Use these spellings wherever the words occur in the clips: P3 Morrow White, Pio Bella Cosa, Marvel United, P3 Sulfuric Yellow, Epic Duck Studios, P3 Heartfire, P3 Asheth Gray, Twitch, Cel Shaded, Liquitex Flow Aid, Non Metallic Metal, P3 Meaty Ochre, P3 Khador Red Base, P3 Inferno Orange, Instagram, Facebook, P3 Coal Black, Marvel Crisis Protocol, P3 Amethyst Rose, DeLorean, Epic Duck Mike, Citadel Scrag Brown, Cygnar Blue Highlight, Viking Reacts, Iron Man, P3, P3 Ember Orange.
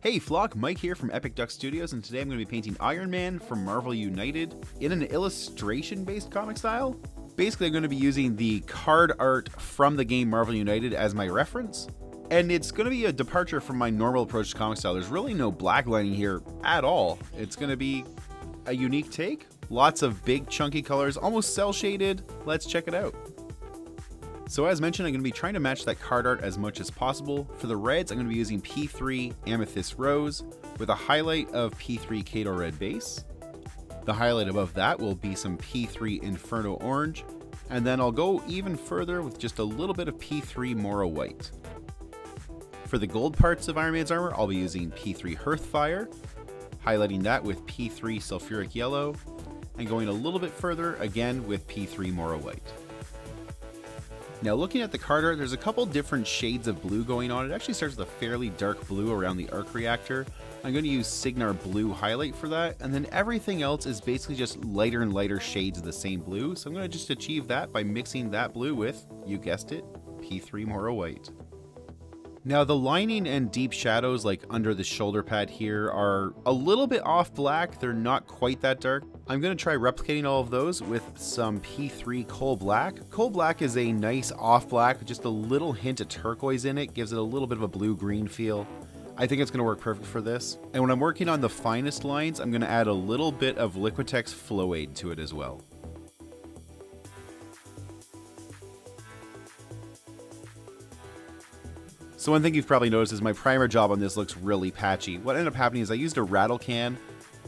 Hey Flock, Mike here from Epic Duck Studios, and today I'm going to be painting Iron Man from Marvel United in an illustration-based comic style. Basically, I'm going to be using the card art from the game Marvel United as my reference, and it's going to be a departure from my normal approach to comic style. There's really no blacklining here at all. It's going to be a unique take, lots of big chunky colors, almost cel-shaded. Let's check it out. So as mentioned, I'm going to be trying to match that card art as much as possible. For the reds, I'm going to be using P3 Amethyst Rose with a highlight of P3 Khador Red Base. The highlight above that will be some P3 Inferno Orange, and then I'll go even further with just a little bit of P3 Morrow White. For the gold parts of Iron Man's armor, I'll be using P3 Heartfire, highlighting that with P3 Sulfuric Yellow, and going a little bit further again with P3 Morrow White. Now looking at the card art, there's a couple different shades of blue going on. It actually starts with a fairly dark blue around the arc reactor. I'm going to use Cygnar Blue Highlight for that, and then everything else is basically just lighter and lighter shades of the same blue. So I'm going to just achieve that by mixing that blue with, you guessed it, P3 Morrow White. Now the lining and deep shadows like under the shoulder pad here are a little bit off black. They're not quite that dark. I'm going to try replicating all of those with some P3 Coal Black. Coal Black is a nice off black, just a little hint of turquoise in it, gives it a little bit of a blue-green feel. I think it's going to work perfect for this. And when I'm working on the finest lines, I'm going to add a little bit of Liquitex Flow Aid to it as well. So one thing you've probably noticed is my primer job on this looks really patchy. What ended up happening is I used a rattle can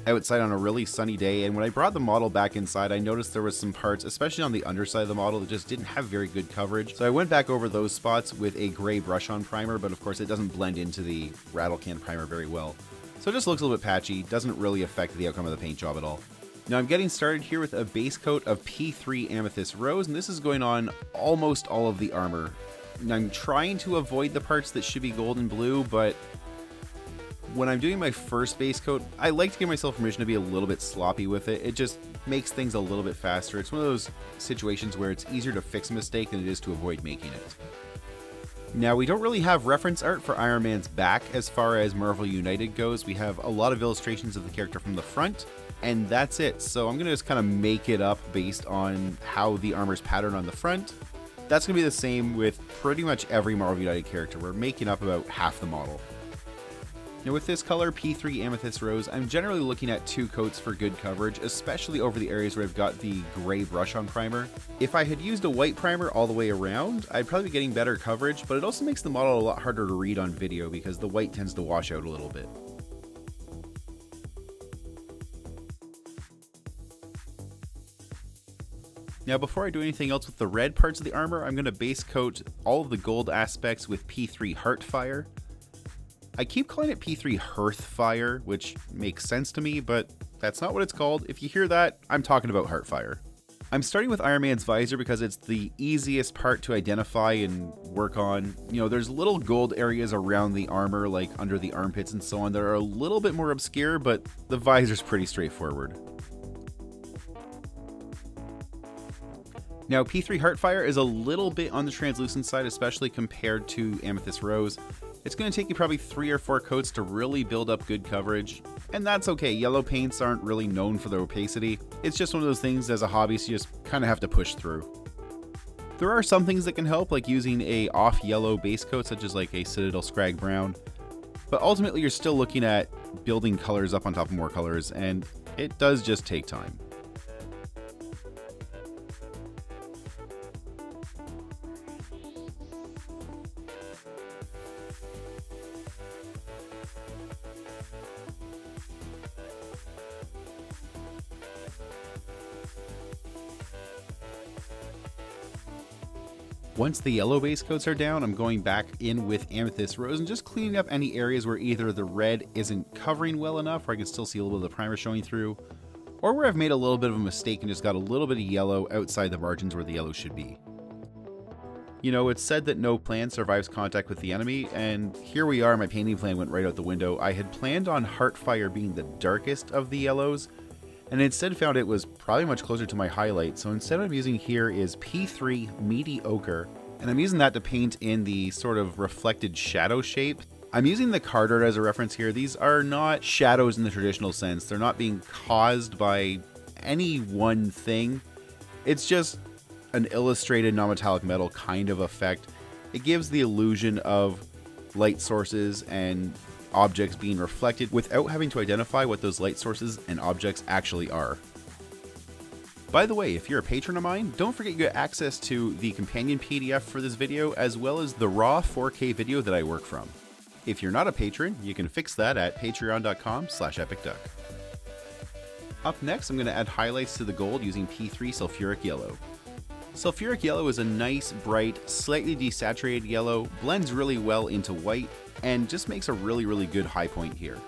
outside on a really sunny day, and when I brought the model back inside, I noticed there was some parts, especially on the underside of the model, that just didn't have very good coverage. So I went back over those spots with a gray brush-on primer, but of course it doesn't blend into the rattle can primer very well. So it just looks a little bit patchy, doesn't really affect the outcome of the paint job at all. Now I'm getting started here with a base coat of P3 Amethyst Rose, and this is going on almost all of the armor. And I'm trying to avoid the parts that should be gold and blue, but when I'm doing my first base coat, I like to give myself permission to be a little bit sloppy with it. It just makes things a little bit faster. It's one of those situations where it's easier to fix a mistake than it is to avoid making it. Now, we don't really have reference art for Iron Man's back as far as Marvel United goes. We have a lot of illustrations of the character from the front, and that's it. So I'm going to just kind of make it up based on how the armor's patterned on the front. That's going to be the same with pretty much every Marvel United character. We're making up about half the model. Now with this color, P3 Amethyst Rose, I'm generally looking at two coats for good coverage, especially over the areas where I've got the gray brush-on primer. If I had used a white primer all the way around, I'd probably be getting better coverage, but it also makes the model a lot harder to read on video because the white tends to wash out a little bit. Now before I do anything else with the red parts of the armor, I'm going to base coat all of the gold aspects with P3 Heartfire. I keep calling it P3 Heartfire, which makes sense to me, but that's not what it's called. If you hear that, I'm talking about Heartfire. I'm starting with Iron Man's visor because it's the easiest part to identify and work on. You know, there's little gold areas around the armor, like under the armpits and so on, that are a little bit more obscure, but the visor's pretty straightforward. Now, P3 Heartfire is a little bit on the translucent side, especially compared to Amethyst Rose. It's going to take you probably 3 or 4 coats to really build up good coverage, and that's okay. Yellow paints aren't really known for their opacity. It's just one of those things as a hobbyist, you just kind of have to push through. There are some things that can help, like using a off yellow base coat, such as like a Citadel Scrag Brown, but ultimately you're still looking at building colors up on top of more colors, and it does just take time. Once the yellow base coats are down, I'm going back in with Amethyst Rose and just cleaning up any areas where either the red isn't covering well enough, where I can still see a little bit of the primer showing through, or where I've made a little bit of a mistake and just got a little bit of yellow outside the margins where the yellow should be. You know, it's said that no plan survives contact with the enemy, and here we are. My painting plan went right out the window. I had planned on Heartfire being the darkest of the yellows, and instead found it was probably much closer to my highlight. So instead what I'm using here is P3 Meaty Ochre, and I'm using that to paint in the sort of reflected shadow shape. I'm using the card art as a reference here. These are not shadows in the traditional sense. They're not being caused by any one thing. It's just an illustrated non-metallic metal kind of effect. It gives the illusion of light sources and objects being reflected without having to identify what those light sources and objects actually are. By the way, if you're a patron of mine, don't forget you get access to the companion PDF for this video, as well as the raw 4K video that I work from. If you're not a patron, you can fix that at patreon.com/epicduck. Up next, I'm going to add highlights to the gold using P3 Sulfuric Yellow. Sulfuric Yellow is a nice, bright, slightly desaturated yellow, blends really well into white, and just makes a really, really good high point here.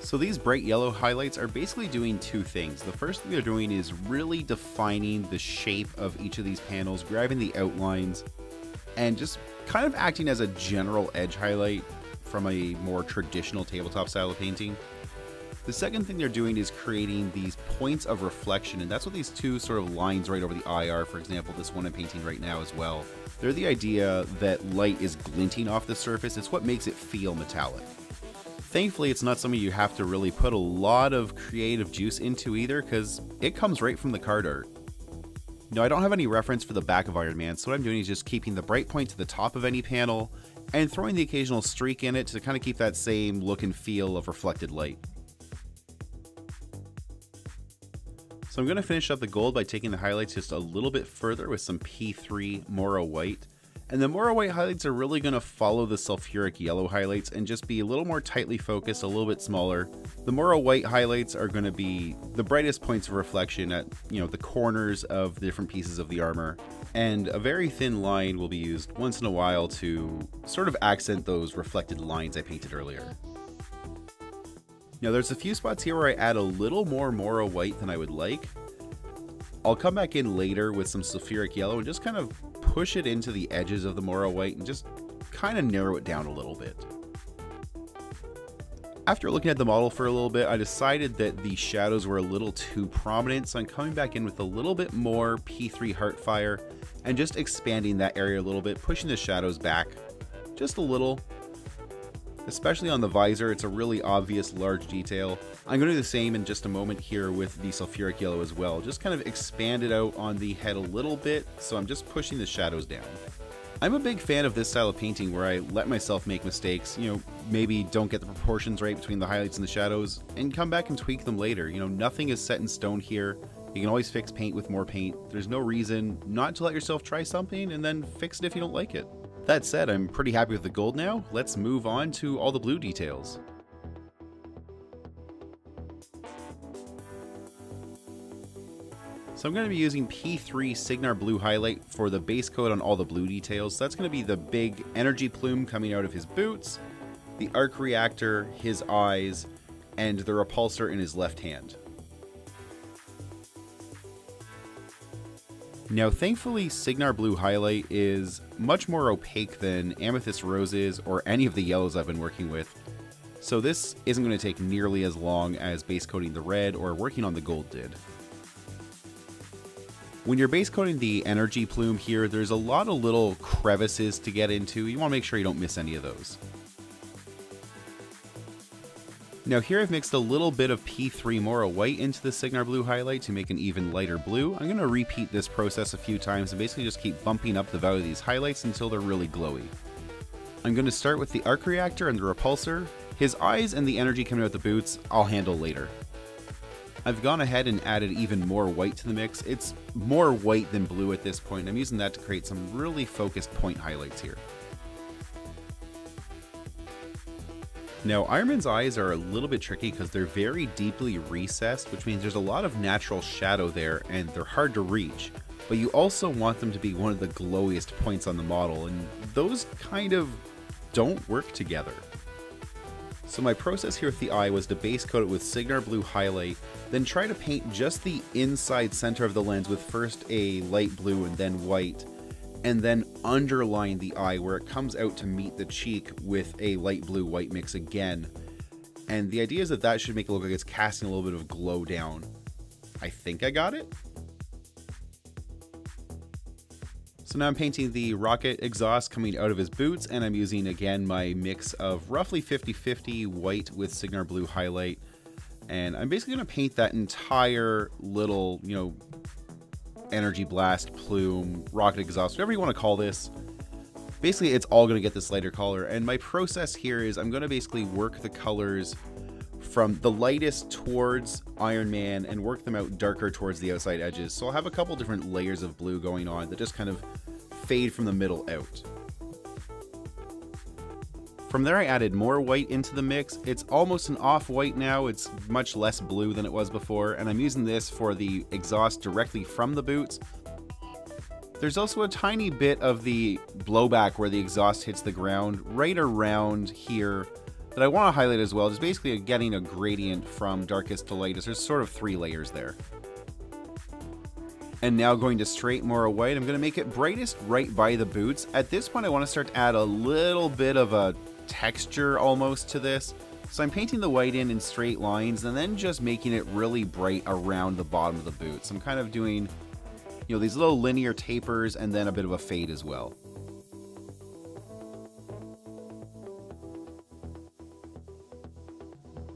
So these bright yellow highlights are basically doing two things. The first thing they're doing is really defining the shape of each of these panels, grabbing the outlines, and just kind of acting as a general edge highlight from a more traditional tabletop style of painting. The second thing they're doing is creating these points of reflection, and that's what these two sort of lines right over the eye are. For example, this one I'm painting right now as well. They're the idea that light is glinting off the surface. It's what makes it feel metallic. Thankfully, it's not something you have to really put a lot of creative juice into either, because it comes right from the card art. Now, I don't have any reference for the back of Iron Man, so what I'm doing is just keeping the bright point to the top of any panel and throwing the occasional streak in it to kind of keep that same look and feel of reflected light. So I'm going to finish up the gold by taking the highlights just a little bit further with some P3 Morrow White. And the Morrow White highlights are really going to follow the Sulfuric Yellow highlights and just be a little more tightly focused, a little bit smaller. The Morrow White highlights are going to be the brightest points of reflection at, the corners of different pieces of the armor. And a very thin line will be used once in a while to sort of accent those reflected lines I painted earlier. Now there's a few spots here where I add a little more Morrow White than I would like. I'll come back in later with some Sulfuric Yellow and just kind of push it into the edges of the Morrow White and just kind of narrow it down a little bit. After looking at the model for a little bit, I decided that the shadows were a little too prominent, so I'm coming back in with a little bit more P3 Heartfire and just expanding that area a little bit, pushing the shadows back just a little. Especially on the visor, it's a really obvious large detail. I'm going to do the same in just a moment here with the Sulfuric Yellow as well. Just kind of expand it out on the head a little bit, so I'm just pushing the shadows down. I'm a big fan of this style of painting where I let myself make mistakes, maybe don't get the proportions right between the highlights and the shadows, and come back and tweak them later. Nothing is set in stone here. You can always fix paint with more paint. There's no reason not to let yourself try something and then fix it if you don't like it. That said, I'm pretty happy with the gold now. Let's move on to all the blue details. So I'm going to be using P3 Cygnar Blue Highlight for the base coat on all the blue details. That's going to be the big energy plume coming out of his boots, the arc reactor, his eyes, and the repulsor in his left hand. Now, thankfully, Cygnar Blue Highlight is much more opaque than Amethyst Rose is or any of the yellows I've been working with, so this isn't going to take nearly as long as base coating the red or working on the gold did. When you're base coating the energy plume here, there's a lot of little crevices to get into. You want to make sure you don't miss any of those. Now here I've mixed a little bit of P3 Morrow White into the Cygnar Blue Highlight to make an even lighter blue. I'm going to repeat this process a few times and basically just keep bumping up the value of these highlights until they're really glowy. I'm going to start with the arc reactor and the repulsor. His eyes and the energy coming out the boots, I'll handle later. I've gone ahead and added even more white to the mix. It's more white than blue at this point. I'm using that to create some really focused point highlights here. Now, Iron Man's eyes are a little bit tricky because they're very deeply recessed, which means there's a lot of natural shadow there and they're hard to reach, but you also want them to be one of the glowiest points on the model, and those kind of don't work together. So my process here with the eye was to base coat it with Cygnar Blue Highlight, then try to paint just the inside center of the lens with first a light blue and then white, and then underline the eye where it comes out to meet the cheek with a light blue-white mix again. And the idea is that that should make it look like it's casting a little bit of glow down. I think I got it. So now I'm painting the rocket exhaust coming out of his boots, and I'm using again my mix of roughly 50/50 white with Cygnar Blue Highlight. And I'm basically going to paint that entire little, you know, energy blast, plume, rocket exhaust, whatever you want to call this. Basically, it's all going to get this lighter color. And my process here is I'm going to basically work the colors from the lightest towards Iron Man and work them out darker towards the outside edges. So I'll have a couple different layers of blue going on that just kind of fade from the middle out. From there, I added more white into the mix. It's almost an off-white now. It's much less blue than it was before. And I'm using this for the exhaust directly from the boots. There's also a tiny bit of the blowback where the exhaust hits the ground right around here that I want to highlight as well. Just basically getting a gradient from darkest to lightest. There's sort of three layers there. And now going to straight Morrow White, I'm going to make it brightest right by the boots. At this point, I want to start to add a little bit of a texture almost to this. So I'm painting the white in straight lines and then just making it really bright around the bottom of the boots. I'm kind of doing, you know, these little linear tapers and then a bit of a fade as well.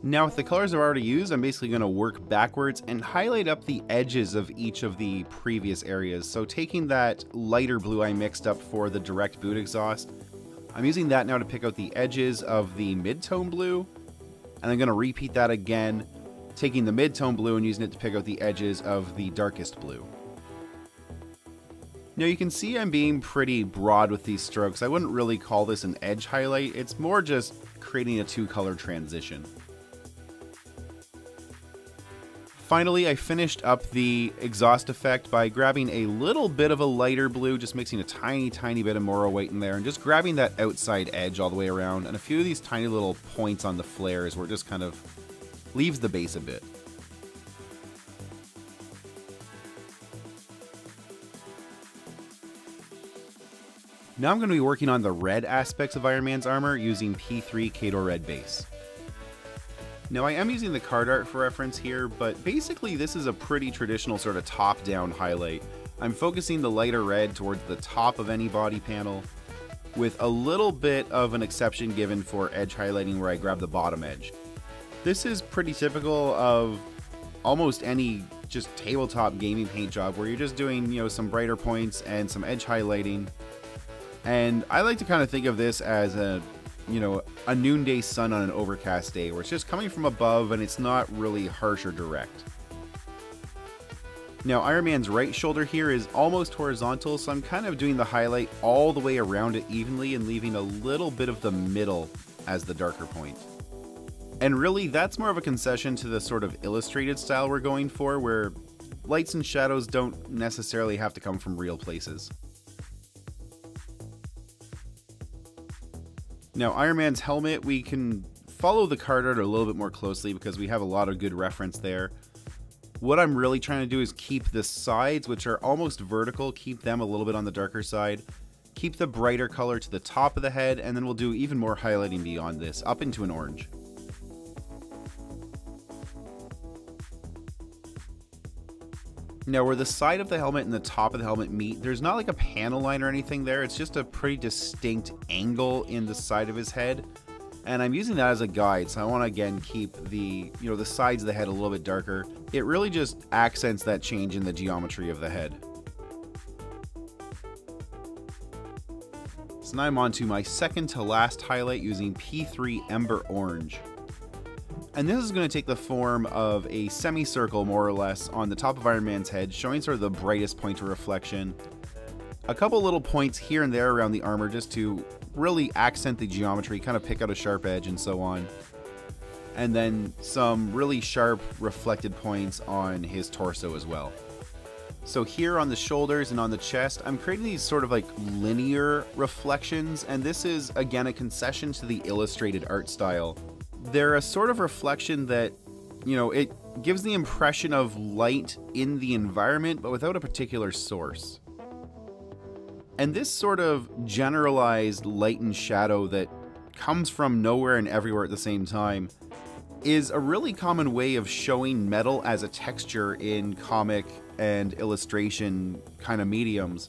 Now with the colors I've already used, I'm basically going to work backwards and highlight up the edges of each of the previous areas. So taking that lighter blue I mixed up for the direct boot exhaust, I'm using that now to pick out the edges of the mid-tone blue, and I'm going to repeat that again, taking the mid-tone blue and using it to pick out the edges of the darkest blue. Now you can see I'm being pretty broad with these strokes. I wouldn't really call this an edge highlight. It's more just creating a two-color transition. Finally, I finished up the exhaust effect by grabbing a little bit of a lighter blue, just mixing a tiny bit of Morrow White in there and just grabbing that outside edge all the way around, and a few of these tiny little points on the flares where it just kind of leaves the base a bit. Now I'm going to be working on the red aspects of Iron Man's armor using P3 Khador Red Base. Now I am using the card art for reference here, but basically this is a pretty traditional sort of top-down highlight. I'm focusing the lighter red towards the top of any body panel, with a little bit of an exception given for edge highlighting where I grab the bottom edge. This is pretty typical of almost any just tabletop gaming paint job where you're just doing, you know, some brighter points and some edge highlighting. And I like to kind of think of this as a, you know, a noonday sun on an overcast day where it's just coming from above and it's not really harsh or direct. Now Iron Man's right shoulder here is almost horizontal, so I'm kind of doing the highlight all the way around it evenly and leaving a little bit of the middle as the darker point. And really that's more of a concession to the sort of illustrated style we're going for, where lights and shadows don't necessarily have to come from real places. Now Iron Man's helmet, we can follow the card art a little bit more closely because we have a lot of good reference there. What I'm really trying to do is keep the sides, which are almost vertical, keep them a little bit on the darker side. Keep the brighter color to the top of the head, and then we'll do even more highlighting beyond this, up into an orange. Now where the side of the helmet and the top of the helmet meet, there's not like a panel line or anything there. It's just a pretty distinct angle in the side of his head. And I'm using that as a guide. So I want to again keep the, you know, the sides of the head a little bit darker. It really just accents that change in the geometry of the head. So now I'm on to my second to last highlight using P3 Ember Orange. And this is going to take the form of a semicircle, more or less, on the top of Iron Man's head, showing sort of the brightest point of reflection. A couple little points here and there around the armor just to really accent the geometry, kind of pick out a sharp edge and so on. And then some really sharp reflected points on his torso as well. So here on the shoulders and on the chest, I'm creating these sort of like linear reflections, and this is, again, a concession to the illustrated art style. They're a sort of reflection that, you know, it gives the impression of light in the environment, but without a particular source. And this sort of generalized light and shadow that comes from nowhere and everywhere at the same time is a really common way of showing metal as a texture in comic and illustration kind of mediums,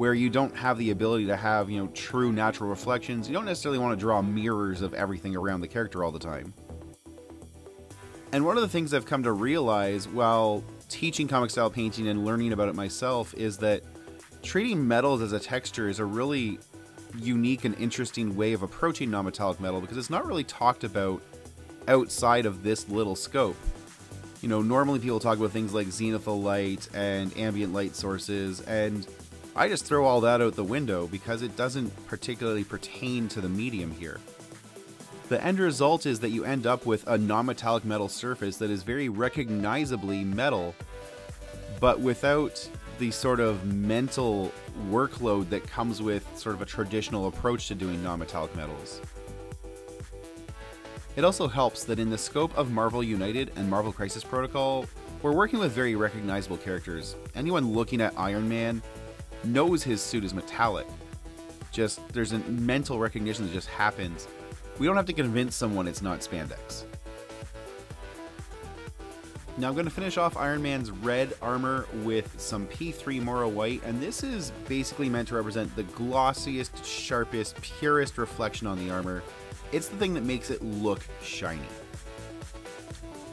where you don't have the ability to have, true natural reflections. You don't necessarily want to draw mirrors of everything around the character all the time. And one of the things I've come to realize while teaching comic style painting and learning about it myself is that treating metals as a texture is a really unique and interesting way of approaching non-metallic metal, because it's not really talked about outside of this little scope. Normally people talk about things like zenithal light and ambient light sources, and I just throw all that out the window because it doesn't particularly pertain to the medium here. The end result is that you end up with a non-metallic metal surface that is very recognizably metal, but without the sort of mental workload that comes with sort of a traditional approach to doing non-metallic metals. It also helps that in the scope of Marvel United and Marvel Crisis Protocol, we're working with very recognizable characters. Anyone looking at Iron Man knows his suit is metallic. Just there's a mental recognition that just happens. We don't have to convince someone it's not spandex. Now I'm going to finish off Iron Man's red armor with some P3 Morrow White, and this is basically meant to represent the glossiest, sharpest, purest reflection on the armor. It's the thing that makes it look shiny.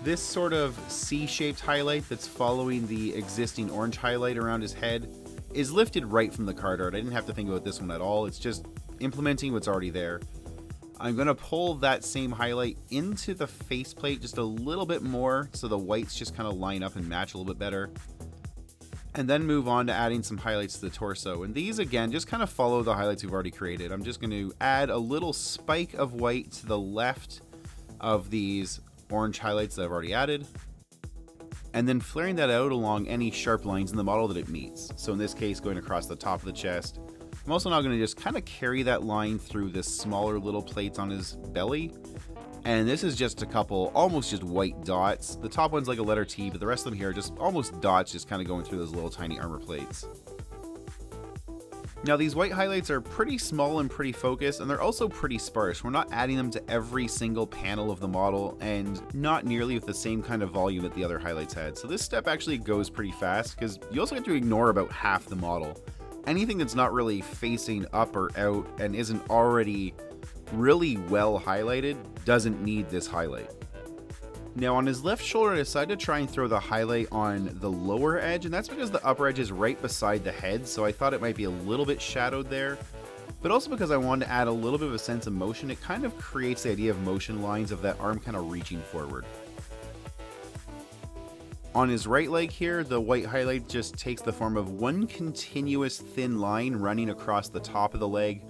This sort of C-shaped highlight that's following the existing orange highlight around his head is lifted right from the card art. I didn't have to think about this one at all. It's just implementing what's already there. I'm going to pull that same highlight into the faceplate just a little bit more so the whites just kind of line up and match a little bit better. And then move on to adding some highlights to the torso. And these, again, just kind of follow the highlights we've already created. I'm just going to add a little spike of white to the left of these orange highlights that I've already added. And then flaring that out along any sharp lines in the model that it meets. So in this case, going across the top of the chest. I'm also now going to just kind of carry that line through this smaller little plates on his belly. And this is just a couple, almost just white dots. The top one's like a letter T, but the rest of them here are just almost dots, just kind of going through those little tiny armor plates. Now these white highlights are pretty small and pretty focused, and they're also pretty sparse. We're not adding them to every single panel of the model, and not nearly with the same kind of volume that the other highlights had. So this step actually goes pretty fast, because you also have to ignore about half the model. Anything that's not really facing up or out and isn't already really well highlighted doesn't need this highlight. Now on his left shoulder, I decided to try and throw the highlight on the lower edge, and that's because the upper edge is right beside the head, so I thought it might be a little bit shadowed there, but also because I wanted to add a little bit of a sense of motion. It kind of creates the idea of motion lines of that arm kind of reaching forward. On his right leg here, the white highlight just takes the form of one continuous thin line running across the top of the leg.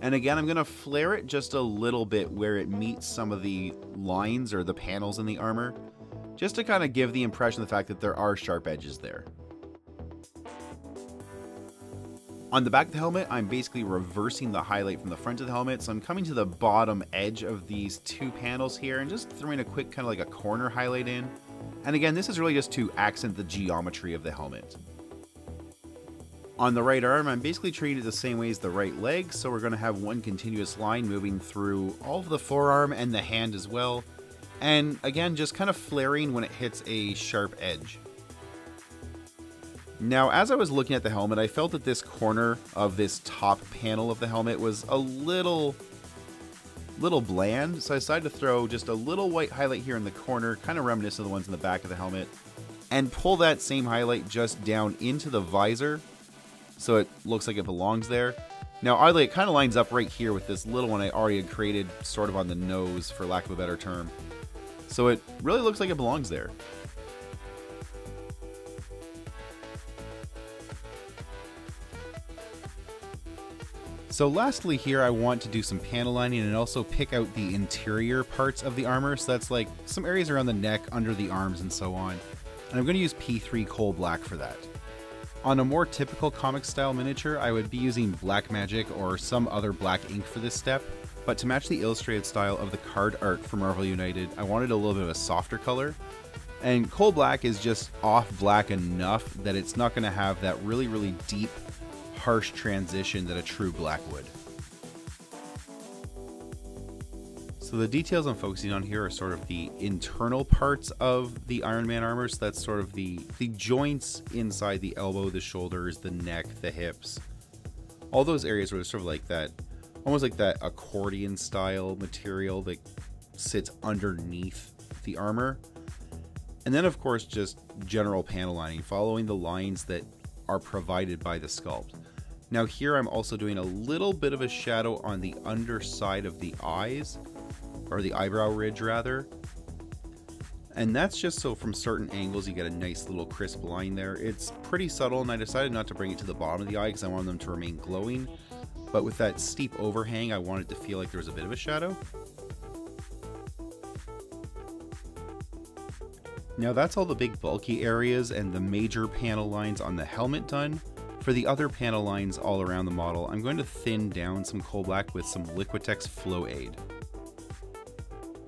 And again, I'm going to flare it just a little bit where it meets some of the lines or the panels in the armor, just to kind of give the impression of the fact that there are sharp edges there. On the back of the helmet, I'm basically reversing the highlight from the front of the helmet, so I'm coming to the bottom edge of these two panels here and just throwing a quick kind of like a corner highlight in. And again, this is really just to accent the geometry of the helmet. On the right arm, I'm basically treating it the same way as the right leg, so we're going to have one continuous line moving through all of the forearm and the hand as well. And again, just kind of flaring when it hits a sharp edge. Now, as I was looking at the helmet, I felt that this corner of this top panel of the helmet was a little bland, so I decided to throw just a little white highlight here in the corner, kind of reminiscent of the ones in the back of the helmet, and pull that same highlight just down into the visor so it looks like it belongs there. Now oddly, it kind of lines up right here with this little one I already had created sort of on the nose, for lack of a better term, so it really looks like it belongs there. So lastly here, I want to do some panel lining and also pick out the interior parts of the armor. So that's like some areas around the neck, under the arms, and so on. And I'm going to use P3 Coal Black for that. On a more typical comic style miniature, I would be using black magic or some other black ink for this step. But to match the illustrated style of the card art for Marvel United, I wanted a little bit of a softer color. And Coal Black is just off black enough that it's not going to have that really, really deep, harsh transition that a true black would. So the details I'm focusing on here are sort of the internal parts of the Iron Man armor. So that's sort of the joints inside the elbow, the shoulders, the neck, the hips, all those areas where there's sort of like that, almost like that accordion style material that sits underneath the armor. And then of course, just general panel lining, following the lines that are provided by the sculpt. Now here I'm also doing a little bit of a shadow on the underside of the eyes, or the eyebrow ridge rather. And that's just so from certain angles you get a nice little crisp line there. It's pretty subtle, and I decided not to bring it to the bottom of the eye because I wanted them to remain glowing. But with that steep overhang, I wanted to feel like there was a bit of a shadow. Now that's all the big bulky areas and the major panel lines on the helmet done. For the other panel lines all around the model, I'm going to thin down some Coal Black with some Liquitex Flow Aid.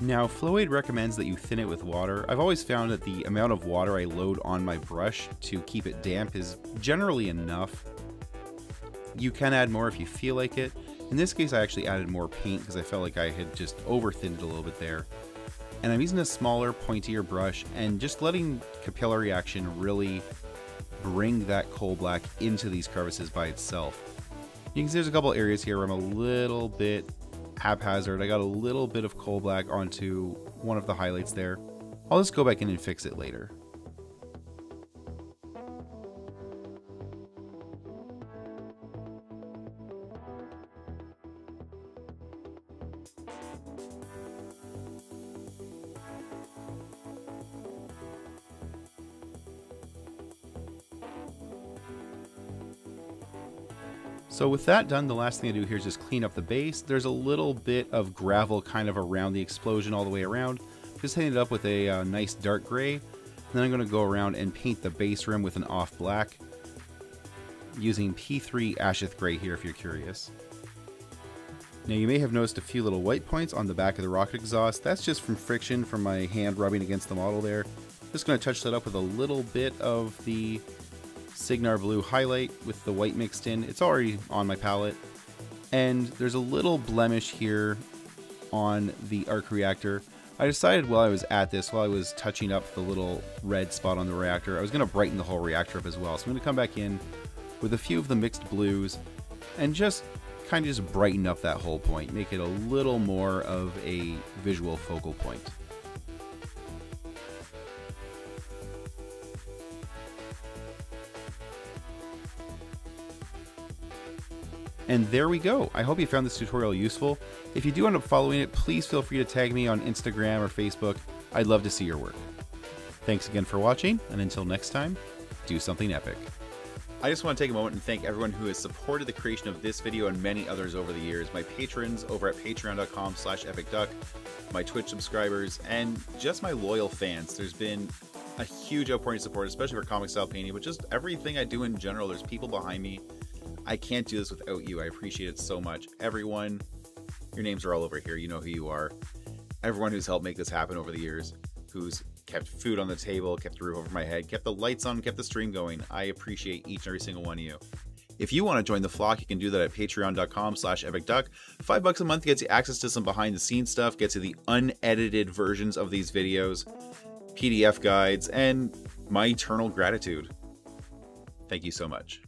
Now, Flow Aid recommends that you thin it with water. I've always found that the amount of water I load on my brush to keep it damp is generally enough. You can add more if you feel like it. In this case, I actually added more paint because I felt like I had just over-thinned it a little bit there. And I'm using a smaller, pointier brush and just letting capillary action really bring that Coal Black into these crevices by itself. You can see there's a couple areas here where I'm a little bit haphazard. I got a little bit of Coal Black onto one of the highlights there. I'll just go back in and fix it later. So with that done, the last thing I do here is just clean up the base. There's a little bit of gravel kind of around the explosion all the way around. Just hitting it up with a nice dark gray. And then I'm going to go around and paint the base rim with an off black using P3 Asheth Gray here if you're curious. Now you may have noticed a few little white points on the back of the rocket exhaust. That's just from friction from my hand rubbing against the model there. Just going to touch that up with a little bit of the Cygnar Blue Highlight with the white mixed in. It's already on my palette. And there's a little blemish here on the arc reactor. I decided while I was touching up the little red spot on the reactor, I was going to brighten the whole reactor up as well. So I'm going to come back in with a few of the mixed blues and just kind of just brighten up that whole point, make it a little more of a visual focal point. And there we go. I hope you found this tutorial useful. If you do end up following it, please feel free to tag me on Instagram or Facebook. I'd love to see your work. Thanks again for watching, and until next time, do something epic. I just want to take a moment and thank everyone who has supported the creation of this video and many others over the years. My patrons over at patreon.com/epicduck, my Twitch subscribers, and just my loyal fans. There's been a huge outpouring of support, especially for comic style painting, but just everything I do in general. There's people behind me. I can't do this without you. I appreciate it so much. Everyone, your names are all over here. You know who you are. Everyone who's helped make this happen over the years, who's kept food on the table, kept the roof over my head, kept the lights on, kept the stream going. I appreciate each and every single one of you. If you want to join the flock, you can do that at patreon.com/epicduck. $5 a month gets you access to some behind the scenes stuff, gets you the unedited versions of these videos, PDF guides, and my eternal gratitude. Thank you so much.